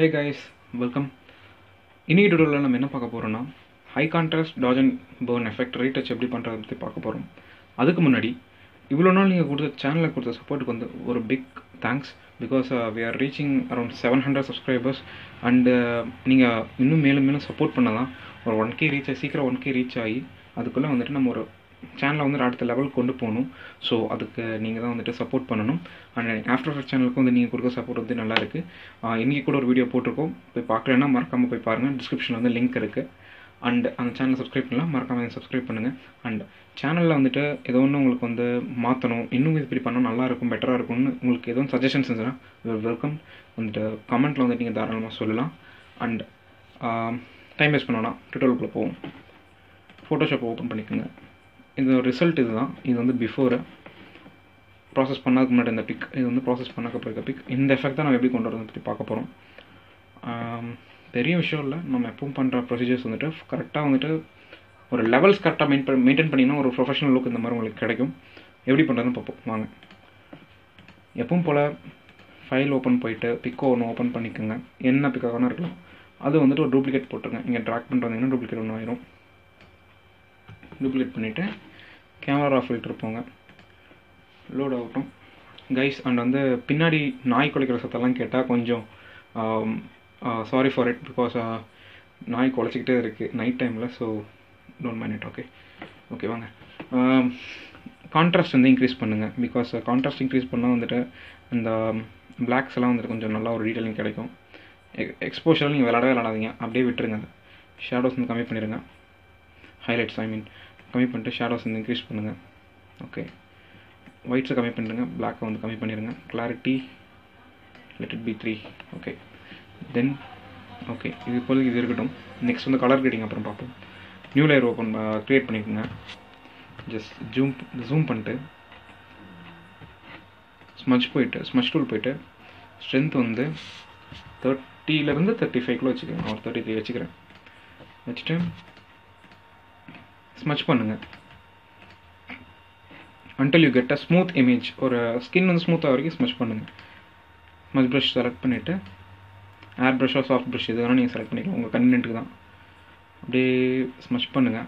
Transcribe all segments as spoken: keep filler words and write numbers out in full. Hey guys, welcome. In this tutorial, we will talk about high contrast dodge and burn effect retouch. That's why you channel support a big thanks because uh, we are reaching around seven hundred subscribers and uh, you support or one K reach one K reach ayi. Channel on the level Kondu so that's support Panano and after the channel Kondu support of the Nalarke. In the video portoko, Pakarana, Markama Parana, description on the link and on the channel subscribe Markama subscribe Panana and channel on the Edono on the Matano, Inu with Pipanan, Alarkum, better Mulkedon suggestions. We are welcome on the comment on the Darama Solula and time is Panana, tutorial Photoshop open Panicana. The result is the before process the pick the process pick in the effect we will the um, sure procedures correct levels maintain a professional look in the file open pick open pick duplicate duplicate duplicate பண்ணிட்டு camera raw filter போங்க load ஆகும் guys and அந்த பின்னாடி நாய் குலைக்கிற சத்தலாம் கேட்டா கொஞ்சம் sorry for it because நாய் குலைச்சிட்டே இருக்கு night timeல so don't mind it okay okay வாங்க contrast வந்து increase பண்ணுங்க because contrast increase பண்ணா வந்துட்டு அந்த blacks எல்லாம் வந்து கொஞ்சம் நல்ல ஒரு detailing கிடைக்கும் exposure நீங்க விளையாடவே விளையாடாதீங்க அப்படியே விட்டுருங்க shadows வந்து கம்மி பண்ணிருங்க highlights I mean கம்மி பண்ணிட்டு ஷேடோஸ் வந்து இன்கிரீஸ் பண்ணுங்க ஓகே whites கம்மி பண்ணிடுங்க black வந்து கம்மி பண்ணிடுங்க clarity let it be three okay then okay இது போல இது இருக்கட்டும் next வந்து color grading அப்புறம் பாப்போம் new layer open create பண்ணிடுங்க just zoom zoom பண்ணிட்டு smudge போயிடு smudge tool போயிடு strength வந்து thirty ல இருந்து thirty-five குள்ள வெச்சுக்கங்க நான் thirty-three வெச்சுக்கிறேன் வெச்சிட்டு smudge பண்ணுங்க until you get a smooth image or skin வந்து smooth ஆவறதுக்கு smudge பண்ணுங்க smudge brush select பண்ணிட்டு air brush or soft brush இதெல்லாம் நீங்க select பண்ணிக்கலாம் உங்க கன்வீனியன்ட்க்கு தான் அப்படியே smudge பண்ணுங்க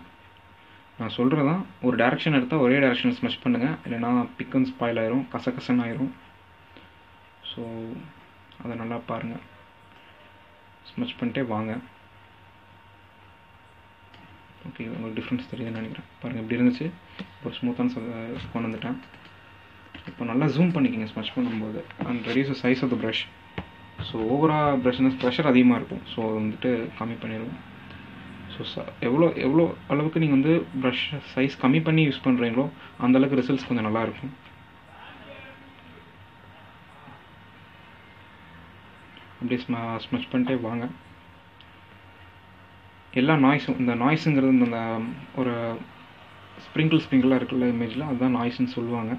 நான் சொல்றதா ஒரு டைரக்ஷன் எடுத்தா ஒரே டைரக்ஷன்ல smudge பண்ணுங்க இல்லனா pick and spoil ஆயிரும் கசகசன் ஆயிரும் சோ அத நல்லா பாருங்க smudge பண்ணிட்டே வாங்க okay difference theriyadhu nenikiren parunga ipdi irundhuchu or smooth ah kon vandatan ipo nalla zoom panikinga smudge பண்ணும்போது and reduce the size of the brush so overall brushness pressure adhigama irukum so vandu கம்மி பண்ணிரும் so evlo evlo alavukku neenga vandu brush size கம்மி பண்ணி use பண்றீங்களோ அந்த அளவுக்கு results கொஞ்சம் நல்லா இருக்கும் அப்படியே smudge பண்ணிட்டே வாங்க எல்லா நாய்ஸும் இந்த நாய்ஸ்ங்கிறது இந்த ஒரு ஸ்ப்ரிங்கிள் ஸ்ப்ரிங்கிளா இருக்குல்ல இமேஜ்ல அதான் நாய்ஸ்னு சொல்லுவாங்க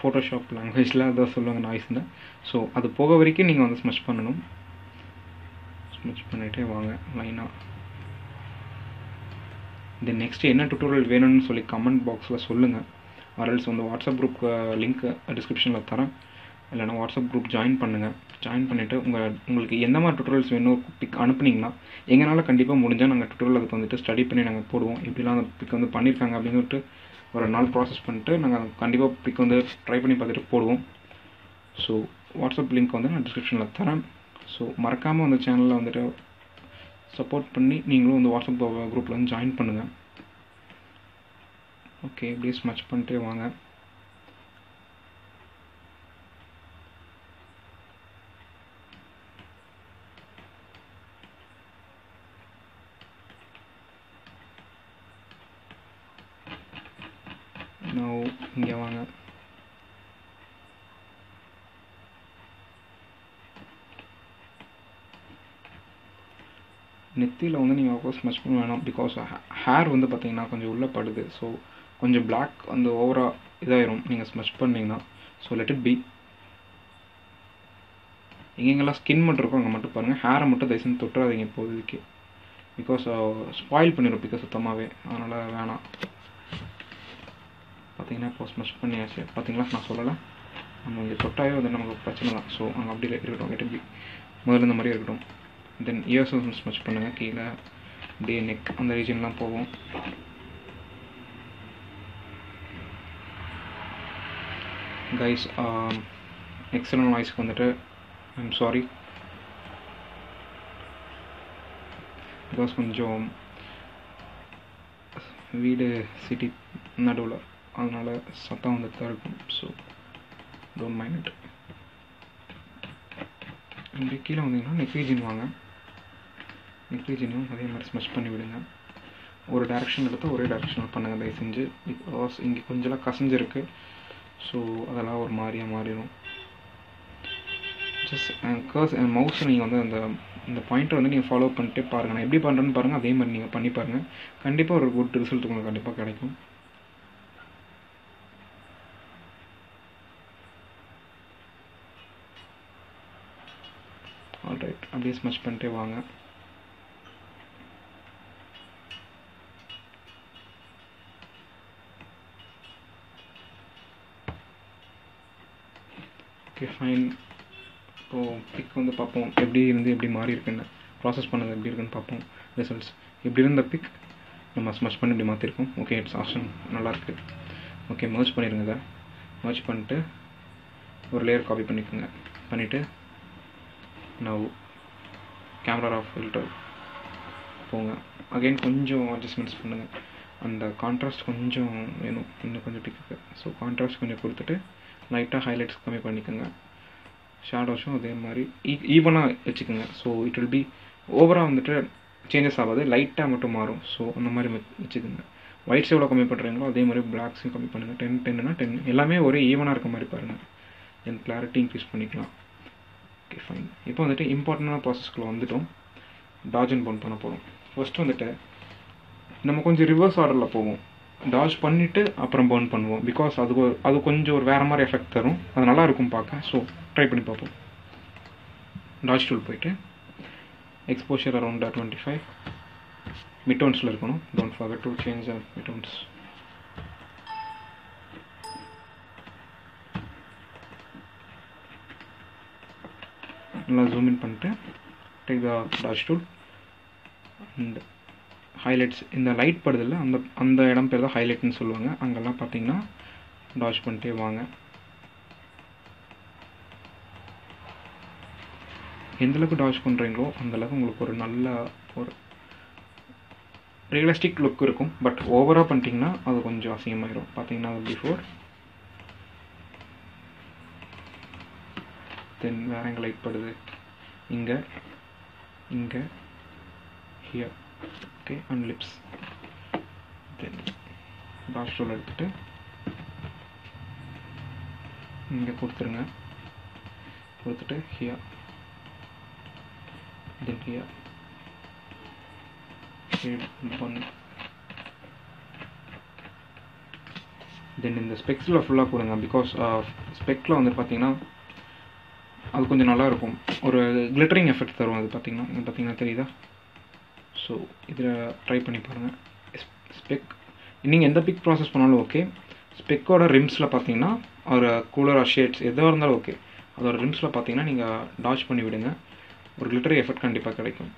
Photoshop languageல அத சொல்லுவாங்க நாய்ஸ்னு சோ அது போக வரைக்கும் நீங்க வந்து ஸ்மட்ச் பண்ணனும் ஸ்மட்ச் பண்ணிட்டே வாங்க லைனா தி நெக்ஸ்ட் என்ன டியூட்டோரியல் வேணும்னு சொல்லி கமெண்ட் பாக்ஸ்ல சொல்லுங்க ஆர்எல்ஸ் வந்து WhatsApp group லிங்க் டிஸ்கிரிப்ஷன்ல தரேன் இல்லனா WhatsApp group join பண்ணுங்க join பண்ணிட்டு உங்க உங்களுக்கு என்ன மாதிரி டுட்டோரியல்ஸ் வேணும் பிக் அனுப்புனீங்கனா எங்கனால கண்டிப்பா முடிஞ்சா நாங்க டுட்டோரியல் அதுக்கு வந்து ஸ்டடி பண்ணி நாங்க போடுவோம் இப்படிலாம் பிக் வந்து பண்ணிருக்காங்க அப்படினுட்டு ஒரு நாள் process பண்ணிட்டு நாங்க கண்டிப்பா பிக் வந்து ட்ரை பண்ணி பார்த்துட்டு போடுவோம் சோ WhatsApp லிங்க் வந்து நான் descriptionல தரேன் சோ மறக்காம அந்த சேனல்ல வந்து support பண்ணி நீங்களும் அந்த WhatsApp groupல வந்து join பண்ணுங்க ஓகே ப்ளீஸ் மச் பண்ணிட்டே வாங்க now inga vaanga nettila undu neenga of course smudge panna because hair undu pathina konja ulla padudhu so konja black and over idairum neenga smudge pannina so let it be ingengala skin mattum irukum anga mattum parunga hair mattum daisin thotradinga podudike because spoil pannirum because thamave adanal vena பாத்தீங்கன்னா போஸ்ட் மச் பண்ணியாச்சு பாத்தீங்களா நான் சொல்லல நம்ம இந்த டொட்டாயோ அது நமக்கு பிரச்சனை தான் சோ அங்க அப்படியே இருக்கட்டும் கெட் பி முதல்ல இந்த மாதிரி இருக்கட்டும் then ears also smudge பண்ணுங்க கீழ அப்படியே neck அந்த ரீஜன்லாம் போவோம் guys um external noise க்கு வந்துட்டு I'm sorry because கொஞ்சம் வீடு சிட்டி நடுவுல அதனால சத்தம் வந்துட்டே இருக்கும் so don't mind it இங்க கீழ வந்தீங்கன்னா neck region வாங்க neck region அதே மாதிரி ஸ்மஷ் பண்ணி விடுங்க ஒரு டைரக்ஷன் எடுத்து ஒரே டைரக்ஷனல பண்ணுங்க தயவு செஞ்சு because இங்க கொஞ்சம்ல கசஞ்சு இருக்கு so அதெல்லாம் ஒரு மாதிரியா மாறிடும் just cursor and mouse நீங்க வந்து அந்த இந்த பாயிண்டர் வந்து நீங்க ஃபாலோ பண்ணிட்டே பாருங்க நான் எப்படி பண்றேன்னு பாருங்க அதே மாதிரி நீங்க பண்ணி பாருங்க கண்டிப்பா ஒரு good result உங்களுக்கு கண்டிப்பா கிடைக்கும் ஆல்ரைட் அப்படியே ஸ்மட்ச் பண்ணிட்டே வாங்க okay fine so pick on the papom எப்படி இருந்து எப்படி மாறி இருக்குன்னு process பண்ணது எப்படி இருக்குன்னு பாப்போம் results எப்படி இருந்த pick நம்ம smash பண்ணி இப்படி மாத்தி இருக்கோம் okay it's awesome நல்லா இருக்கு okay merge பண்ணிருங்க merge பண்ணிட்டு ஒரு layer copy பண்ணிக்கங்க பண்ணிட்டு now camera raw filter போங்க again கொஞ்சம் adjustments பண்ணுங்க அந்த contrast கொஞ்சம் வேணும் இன்னும் கொஞ்சம் pick so contrast கொஞ்சம் கொடுத்துட்டு லைட்டா highlights கம்மி பண்ணிக்கங்க shadow show அதே மாதிரி ஈவனா வெச்சுக்குங்க so it will be overall வந்துட்டு changes ஆகாது லைட்டா மட்டும் மாறும் so அந்த மாதிரி வெச்சுக்குங்க whites எவ்வளவு கம்மி பண்றீங்களோ அதே மாதிரி blacks கம்மி பண்ணுங்க ten ten னா ten எல்லாமே ஒரே ஈவனா இருக்க மாதிரி பாருங்க then clarity increase பண்ணிக்கலாம் okay fine இப்போ வந்துட்டு இம்பார்ட்டன்ட்டான process க்குள்ள வந்துட்டோம் dodge and bond பண்ண போறோம் first வந்துட்டு நம்ம கொஞ்சம் reverse orderல போவோம் dodge பண்ணிட்டு அப்புறம் burn பண்ணுவோம் because அது அது கொஞ்சம் ஒரு வேற மாதிரி எஃபெக்ட் தரும் அது நல்லா இருக்கும் பாக்க so try பண்ணி பாப்போம் dodge tool போய்ட்டு exposure around twenty-five midtones ல இருக்கணும் don't forget to change the midtones நல்லா zoom in பண்ணிட்டு take the dodge tool and highlights in the light படுதுல அந்த அந்த இடம் பேரு தான் highlight னு சொல்லுவாங்க அங்கலாம் பாத்தீங்கன்னா dodge பண்ணிட்டே வாங்க எந்த அளவுக்கு dodge பண்றீங்களோ அந்த அளவுக்கு உங்களுக்கு ஒரு நல்ல ஒரு realistic look இருக்கும் பட் ஓவரா பண்ணிட்டீங்கன்னா அது கொஞ்சம் அசிங்கமாயிடும் பாத்தீங்கன்னா before then வேற எங்க light படுது இங்க இங்க here okay and lips then brush tool எடுத்துட்டு இங்க கொடுத்துருங்க கொடுத்துட்டு here then here shade one then in the specs la full ah கொடுங்க because of spec la வந்து பாத்தீங்கன்னா அது கொஞ்சம் நல்லா இருக்கும் ஒரு glittering effect தரும் அது பாத்தீங்கன்னா இது பாத்தீங்கன்னா தெரியுதா so idra try panni parunga spec neenga endha pick process panalum okay spec oda rims la pathina or cooler or shades edha irundhal okay adoda rims la pathina neenga dodge panni vidunga or glitter effect kandipa kedaikum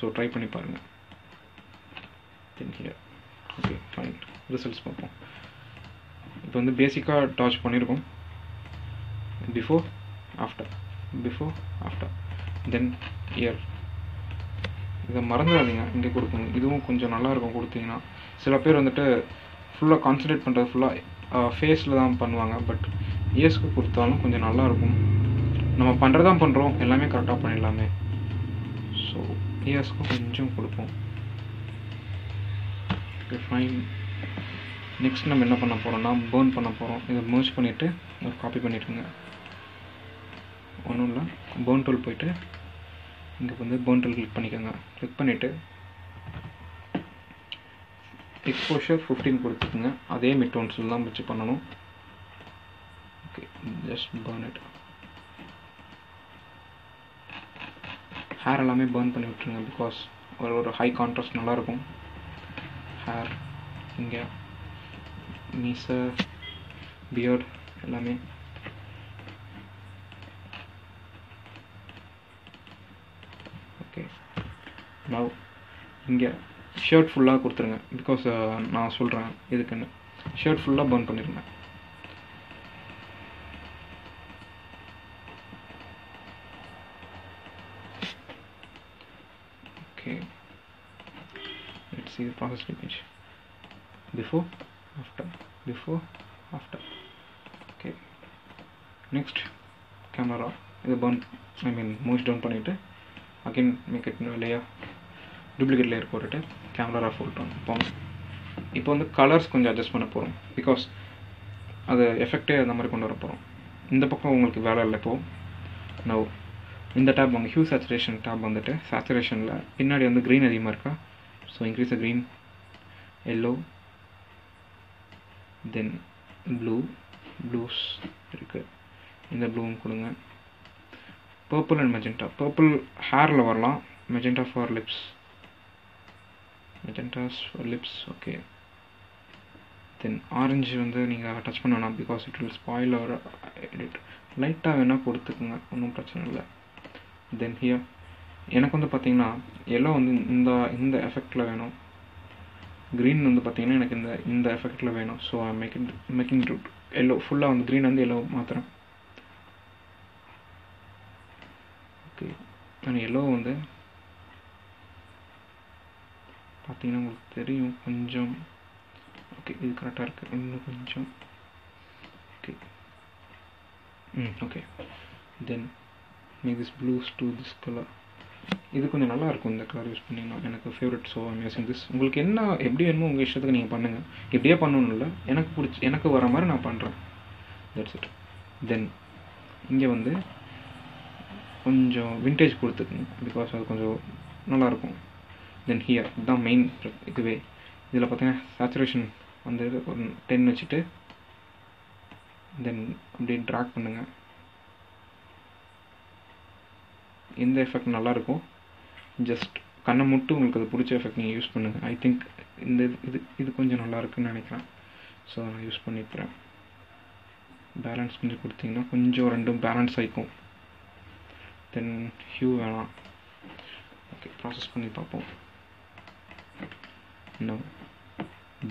so try panni parunga then here okay fine results paapom ipo vandu basic ah dodge pannirukom before after before after then here இத மறந்துடாதீங்க இங்க கொடுங்க இதுவும் கொஞ்சம் நல்லா இருக்கும் கொடுத்தீங்கன்னா சில பேர் வந்துட்டு ஃபுல்லா கான்சென்ட்ரேட் பண்றது ஃபுல்லா ஃபேஸ்ல தான் பண்ணுவாங்க பட் இயஸ்க்கு கொடுத்தாலும் கொஞ்சம் நல்லா இருக்கும் நம்ம பண்றத தான் பண்றோம் எல்லாமே கரெக்ட்டா பண்ணிடலாமே சோ இயஸ்க்கு கொஞ்சம் கொடுப்போம் ஓகே ஃபைன் நெக்ஸ்ட் நம்ம என்ன பண்ண போறோம்னா burn பண்ண போறோம் இத merge பண்ணிட்டு ஒரு காப்பி பண்ணிடுங்க ஒண்ணுல burn tool போய்ட்டு இங்க வந்து burn tool click பண்ணிக்கங்க click பண்ணிட்டு exposure fifteen கொடுத்துங்க அதே midtones ல தான் வெச்சு பண்ணனும் okay just burn it hair எல்லாமே burn பண்ணி விட்டுருங்க because ஒரு ஒரு high contrast நல்லா இருக்கும் hair இங்க மீசை beard எல்லாமே now inga shirt full ah kuduthirunga because na solran idukku shirt full ah burn pannirunga okay let's see the processed image before after before after okay next camera raw idu burn I mean moist down pannite again make it new layer duplicate layer போட்டுட்டு camera raw full tone போங்க இப்போ வந்து colors கொஞ்சம் adjust பண்ண போறோம் because அது effect ஏ அந்த மாதிரி கொண்டு வர போறோம் இந்த பக்கம் உங்களுக்கு வேலை இல்ல போ now இந்த tab வாங்க hue saturation tab வந்துட்டு saturationல பின்னாடி வந்து green அதிகமா இருக்கா so increase the green yellow then blue blues இருக்கு இந்த blue கொடுங்க purple and magenta purple hair ல வரலாம் magenta for lips magentas for lips okay then orange வந்து நீங்க டச் பண்ணணும் because it will spoil our edit லைட்டா வேணா கொடுத்துக்கங்க ஒண்ணும் பிரச்சனை இல்ல then here எனக்கு வந்து பாத்தீங்கன்னா yellow வந்து இந்த இந்த எஃபெக்ட்ல வேணும் green வந்து பாத்தீங்கன்னா எனக்கு இந்த இந்த எஃபெக்ட்ல வேணும் so I am making making it yellow full-ஆ வந்து green and yellow மாத்துறேன் okay and yellow வந்து பாத்தீங்கன்னா உங்களுக்கு தெரியும் கொஞ்சம் ஓகே இது கரெக்ட்டா இருக்கு இன்னும் கொஞ்சம் ஓகே ம் okay then make this blues to this color இது கொஞ்சம் நல்லா இருக்கும் இந்த கலர் யூஸ் பண்ணீங்கன்னா எனக்கு favourite so I'm using this உங்களுக்கு என்ன எப்படி வேணுமோ உங்க இஷ்டத்துக்கு நீங்க பண்ணுங்க இப்படியே பண்ணனும் இல்ல எனக்கு பிடிச்ச எனக்கு வர மாதிரி நான் பண்றேன் that's it then இங்க வந்து கொஞ்சம் vintage கொடுத்துக்கங்க because அது கொஞ்சம் நல்லா இருக்கும் then here the main இதுவே இதல பாத்தீங்கன்னா saturation வந்து ten வெச்சிட்டு then அப்படியே drag பண்ணுங்க இந்த எஃபெக்ட் நல்லா இருக்கும் just கண்ண மூட்டு உங்களுக்கு அது புடிச்ச எஃபெக்ட் நீங்க யூஸ் பண்ணுங்க I think இந்த இது இது கொஞ்சம் நல்லா இருக்குன்னு நினைக்கிறேன் so நான் யூஸ் பண்ணிப்றேன் balance கொஞ்சம் கொடுத்தீங்கன்னா கொஞ்சம் ரெண்டும் balance ஆயிக்கும் then hue வேணாம் okay process பண்ணி பாப்போம் now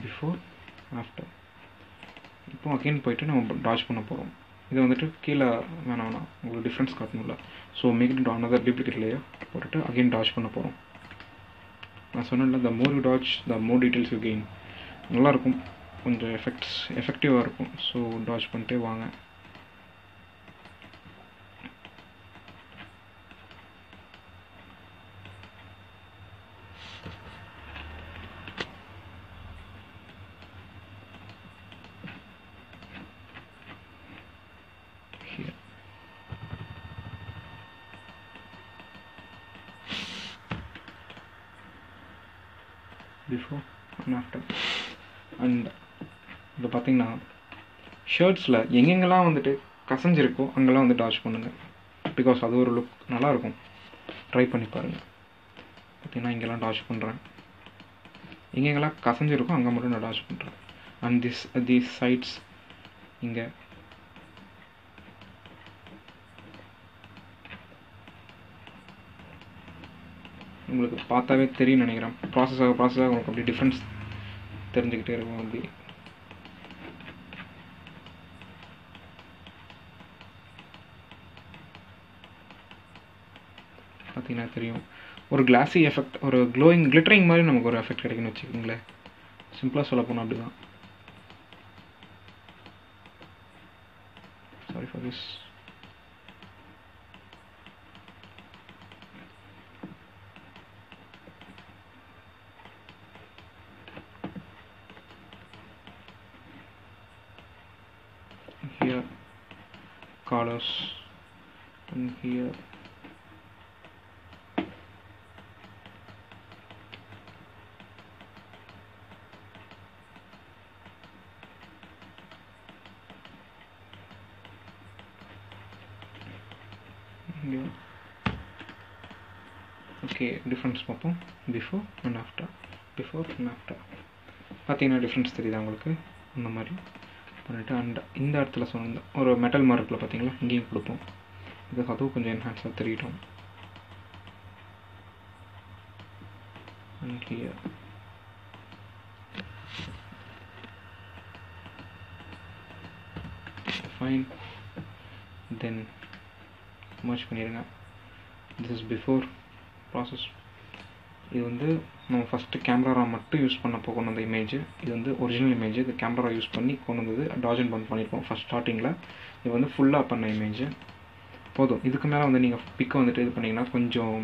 before after இப்போ again போய்ட்டு நம்ம டாஜ் பண்ண போறோம் இது வந்துட்டு கீழ வேணாம்னா உங்களுக்கு டிஃபரன்ஸ் காட்டணும்ல so make it another duplicate layer போட்டுட்டு again டாஜ் பண்ண போறோம் நான் சொன்னேன்ல the more you dodge the more details you gain நல்லா இருக்கும் கொஞ்சம் எஃபெக்ட்ஸ் எஃபெக்டிவா இருக்கும் சோ டாஜ் பண்ணிட்டே வாங்க before and after and இத பாத்தீங்கன்னா ஷர்ட்ஸ்ல எங்கெங்கலாம் வந்துட்டு கசஞ்சி இருக்கோ அங்கலாம் வந்து டாஷ் பண்ணுங்க because அது ஒரு லுக் நல்லா இருக்கும் ட்ரை பண்ணி பாருங்க பாத்தீங்கன்னா இங்கலாம் டாஷ் பண்றேன் எங்கெங்கலாம் கசஞ்சி இருக்கோ அங்க மட்டும் நான் டாஷ் பண்றேன் and this these sides இங்க உங்களுக்கு பார்த்தாவே தெரியும் நினைக்கிறேன் process ஆக process ஆக உங்களுக்கு அப்படியே டிஃபரன்ஸ் தெரிஞ்சிட்டே இருக்கும் அப்படி பாத்தீங்கன்னா தெரியும் ஒரு கிளாஸி எஃபெக்ட் ஒரு glowing glittering மாதிரி நமக்கு ஒரு எஃபெக்ட் கிடைக்குன்னு வெச்சுக்கீங்களே சிம்பிளா சொல்ல போனா அப்படிதான் sorry for this here colors and here yeah. Okay difference paapom before and after before and after pathina difference theriyudha ungalku indha mari பண்ணிட்டு அந்த இந்த இடத்துல சொன்ன ஒரு மெட்டல் மார்க்ல பாத்தீங்களா இங்கேயும் கொடுப்போம் இது அதுவும் கொஞ்சம் என்ஹான்ஸ் ஆ தெரியும் and clear. Fine, then merge panirunga. This is before process. This is the first camera raw use the image. This is the original image. The camera raw use panni dodge and burn pannirkom first starting la. This is the full panna image. போதும் இதுக்கு மேல வந்து நீங்க big வந்துட்டு இது பண்ணீங்கனா கொஞ்சம்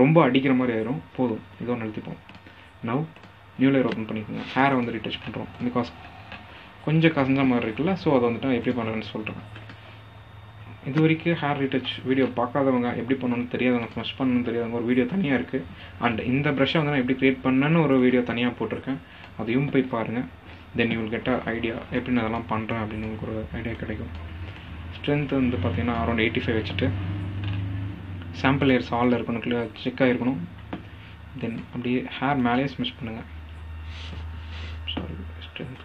ரொம்ப அடிக்குற மாதிரி ஆயிடும். போதும் இதோ நிறுத்திப்போம். நவ நியூ லேயர் ஓபன் பண்ணிக்கோங்க. ஹேர் வந்து ரீடச் பண்றோம் because கொஞ்சம் கசஞ்ச மாதிரி இருக்குல. சோ அத வந்து நான் எப்படி பண்ணனும்னு சொல்றேன். இதுவரைக்கும் ஹேர் ரீடச் வீடியோ பார்க்காதவங்க எப்படி பண்ணனும்னு தெரியாதவங்க ஸ்மஷ் பண்ணனும்னு தெரியாதவங்க ஒரு வீடியோ தனியா இருக்கு. and இந்த பிரஷ் வந்து நான் எப்படி கிரியேட் பண்ணனும்னு ஒரு வீடியோ தனியா போட்டுருக்கேன். அதையும் போய் பாருங்க. then you will get an idea எப்படி நான் அதெல்லாம் பண்றேன் அப்படினு உங்களுக்கு ஒரு ஐடியா கிடைக்கும். Strength is around eighty-five. Sample layers all are check. Then hair malaise mesh. Sorry, strength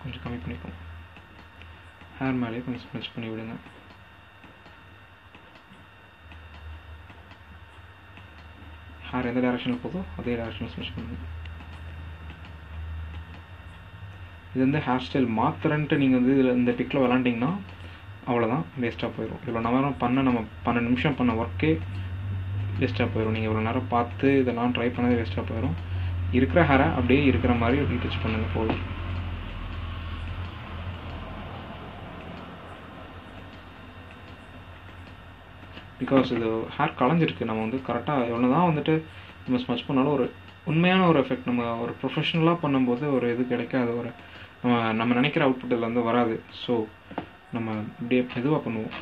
hair malaise mesh. Hair in the direction of the direction mesh. Then the hairstyle math and the pickle landing now. அவ்வளவுதான் வேஸ்டா போயிடும். இவ்வளவு நேரம் பண்ண நம்ம பன்னிரண்டு நிமிஷம் பண்ண வர்க் வேஸ்டா போயிடும். நீங்க இவ்வளவு நேரம் பார்த்து இதெல்லாம் ட்ரை பண்ணது வேஸ்டா போயிடும். இருக்குற ஹார அப்படியே இருக்குற மாதிரி ரீடச் பண்ணுங்க போதும். because இது ஹேர் கலஞ்சிருக்கு. நம்ம வந்து கரெக்ட்டா இவ்வளவு தான் வந்துட்டு நம்ம ஸ்மட்ச் பண்ணாலும் ஒரு உண்மையான ஒரு எஃபெக்ட் நம்ம ஒரு ப்ரொபஷனலா பண்ணும்போது ஒரு இது கிடைக்காது. ஒரு நம்ம நினைக்கிற அவுட்புட் இல்ல வந்து வராது. சோ நம்ம அப்படியே எதுவா பண்ணுவோம்.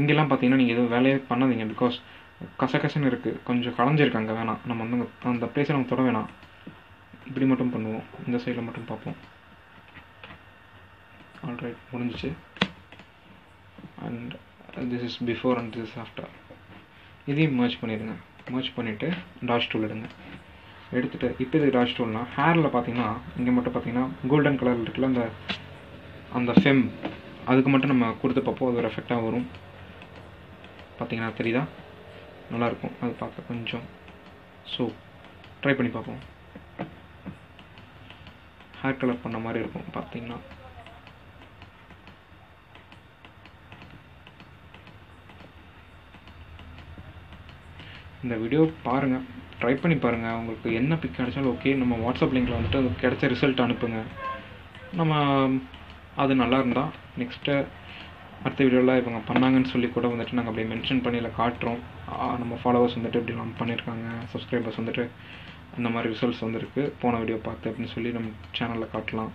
இங்கெல்லாம் பாத்தீங்கன்னா நீங்க எதுவும் வேலையே பண்ணாதீங்க. because கசகசன்னு இருக்கு, கொஞ்சம் கலஞ்சிருக்காங்க. வேணாம், நம்ம வந்து அந்த பிளேஸை நம்ம தொட வேணாம். இப்படி மட்டும் பண்ணுவோம். இந்த சைடில் மட்டும் பார்ப்போம். ஆல்ரைட், முடிஞ்சிச்சு. And this is before and this after. இதையும் மர்ஜ் பண்ணிடுங்க. மர்ஜ் பண்ணிட்டு டாஷ் டூல் எடுங்க. எடுத்துட்டு இப்போ இது டாஷ் டூல்னா ஹேர்ல பாத்தீங்கன்னா இங்க மட்டும் பாத்தீங்கன்னா கோல்டன் கலர் இருக்குல்ல அந்த அந்த ஃபெம், அதுக்கு மட்டும் நம்ம கொடுத்து பார்ப்போம். அது ஒரு எஃபெக்டாக வரும். பார்த்தீங்கன்னா தெரியுதா? நல்லாயிருக்கும் அது பார்க்க கொஞ்சம். ஸோ ட்ரை பண்ணி பார்ப்போம். ஹேர் கலர் பண்ண மாதிரி இருக்கும் பார்த்தீங்கன்னா. இந்த வீடியோ பாருங்கள், ட்ரை பண்ணி பாருங்கள். உங்களுக்கு என்ன பிக் கிடைச்சாலும் ஓகே, நம்ம வாட்ஸ்அப் லிங்கில் வந்துட்டு அது கிடைச்ச ரிசல்ட் அனுப்புங்க. நம்ம அது நல்லா இருந்தால் நெக்ஸ்ட்டு அடுத்த வீடியோவில் இவங்க பண்ணாங்கன்னு சொல்லி கூட வந்துட்டு நாங்கள் அப்படியே மென்ஷன் பண்ணி இல்லை காட்டுறோம். நம்ம ஃபாலோவர்ஸ் வந்துட்டு இப்படி நம்ம பண்ணியிருக்காங்க, சப்ஸ்கிரைபர்ஸ் வந்துட்டு அந்த மாதிரி ரிசல்ட்ஸ் வந்துருக்கு போன வீடியோ பார்த்து அப்படின்னு சொல்லி நம்ம சேனலில் காட்டலாம்.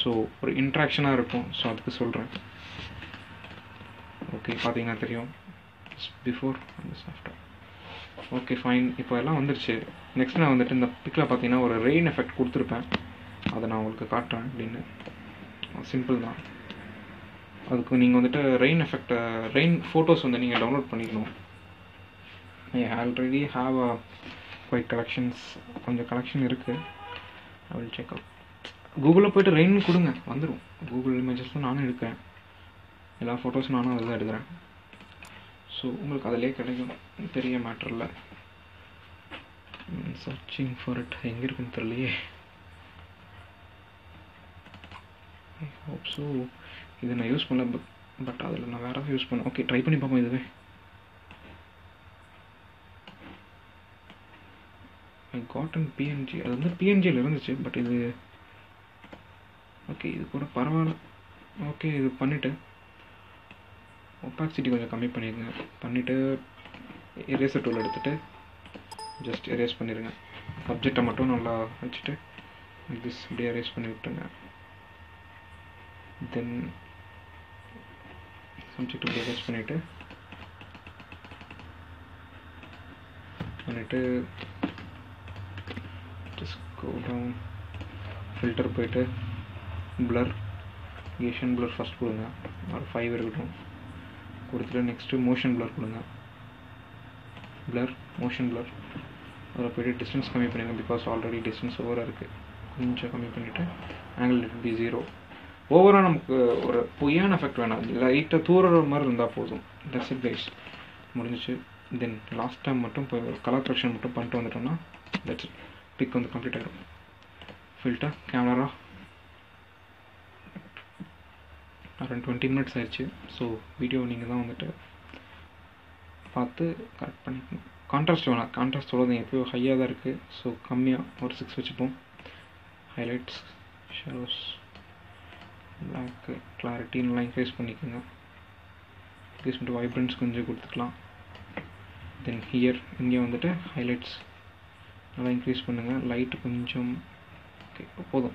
ஸோ ஒரு இன்ட்ராக்ஷனாக இருக்கும். ஸோ அதுக்கு சொல்கிறேன். ஓகே, பார்த்தீங்கன்னா தெரியும் before and after. Okay fine, இப்போ எல்லாம் வந்துருச்சு. நெக்ஸ்ட் நான் வந்துட்டு இந்த பிக்கில் பார்த்தீங்கன்னா ஒரு ரெயின் எஃபெக்ட் கொடுத்துருப்பேன். அதை நான் உங்களுக்கு காட்டுறேன். அப்படின்னு சிம்பிள் தான். அதுக்கு நீங்கள் வந்துட்டு ரெயின் எஃபெக்ட் ரெயின் ஃபோட்டோஸ் வந்து நீங்கள் டவுன்லோட் பண்ணிக்கணும். I already have a quite collections, கொஞ்சம் கலெக்ஷன் இருக்குது. I will check out. கூகுளில் போய்ட்டு ரெயின் கொடுங்க வந்துடும். கூகுள் இமேஜஸ்லாம் நானும் எடுக்கிறேன். எல்லா ஃபோட்டோஸும் நானும் அதை தான் எடுக்கிறேன். ஸோ உங்களுக்கு அதிலே கிடைக்கும். பெரிய மேட்டர் இல்லை. சர்ச்சிங் ஃபார் இட் எங்கே இருக்குன்னு தெரியலையே. I hope so. இது நான் யூஸ் பண்ணல, பட் அதில் நான் வேறு யூஸ் பண்ணேன். ஓகே, ட்ரை பண்ணி பார்ப்போம். இதுவே ஐ காட்டன் பிஎன்ஜி. அது வந்து பிஎன்ஜியில் இருந்துச்சு, பட் இது ஓகே, இது கூட பரவாயில்ல. ஓகே, இது பண்ணிவிட்டு ஒப்பாக்சிட்டி கொஞ்சம் கம்மி பண்ணிடுங்க. பண்ணிவிட்டு எரேசர் டூல் எடுத்துகிட்டு ஜஸ்ட் எரேஸ் பண்ணிடுங்க. சப்ஜெக்டை மட்டும் நல்லா வச்சுட்டு திஸ் இப்படி எரேஸ் பண்ணி விட்டுருங்க. தென் சப்ஜெக்ட் ரிசர்ச் பண்ணிவிட்டு பண்ணிவிட்டு ஜஸ்ட் கோ டவுன் ஃபில்டர் போயிட்டு பிளர் ஏஷியன் பிளர் ஃபஸ்ட் கொடுங்க. ஒரு ஃபைவ் இருக்கட்டும் கொடுத்துட்டு நெக்ஸ்ட்டு மோஷன் பிளர் கொடுங்க. பிளர் மோஷன் பிளர் அதில் போய்ட்டு டிஸ்டன்ஸ் கம்மி பண்ணிடுங்க. பிகாஸ் ஆல்ரெடி டிஸ்டன்ஸ் ஓவராக இருக்குது. கொஞ்சம் கம்மி பண்ணிவிட்டு ஆங்கிள் இட் பி ஜீரோ. ஓவராக நமக்கு ஒரு பொய்யான எஃபெக்ட் வேணாம். லைட்டாக தூர மாதிரி இருந்தால் போதும். தட்ஸ் இட் கைஸ், முடிஞ்சிச்சு. then last time color correction that's it. Pick on the complete item. Filter, camera raw. Around twenty minutes so video you can contrast contrast higher so come or six highlights shadows black clarity and line face increase vibrance then here inga highlights increase light okay.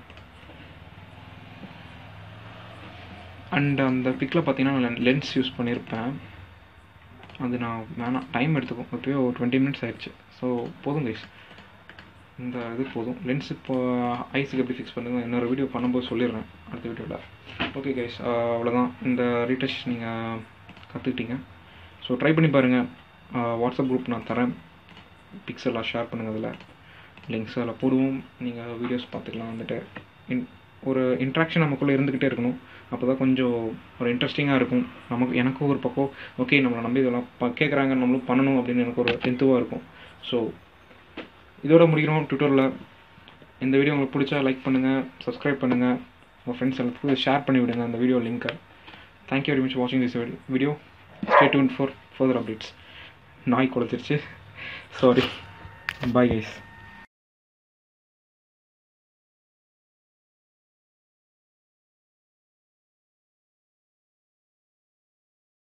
And on the pic la lens use pannirpen adu na time twenty minutes so podum guys inda idu lens ipo eyes ku fix pannunga innoru video pannumbod sollirren adutha video la okay guys avladha inda retouch neenga kathukitinga so try panni parunga WhatsApp group na tharan pixel la share pannunga adula links la poduvom neenga videos paathukalam andute ஒரு interaction நமக்குள்ள இருந்துக்கிட்டே இருக்கணும் அப்பதான் கொஞ்சம் ஒரு இன்ட்ரஸ்டிங்கா இருக்கும் நமக்கு எனக்கு ஒரு பக்கம் ஓகே நம்ம நம்ம இதெல்லாம் கேக்குறாங்க நம்மளும் பண்ணனும் அப்படி எனக்கு ஒரு தெம்பா இருக்கும் சோ இதோட முடிக்கிறோம் ட்யூட்டோரியல் இந்த வீடியோ உங்களுக்கு பிடிச்சா லைக் பண்ணுங்க Subscribe பண்ணுங்க உங்க फ्रेंड्स எல்லாத்துக்கும் ஷேர் பண்ணி விடுங்க அந்த video link Thank you very much for watching this video Stay tuned for further updates நாய் குலத்திருச்சு sorry bye guys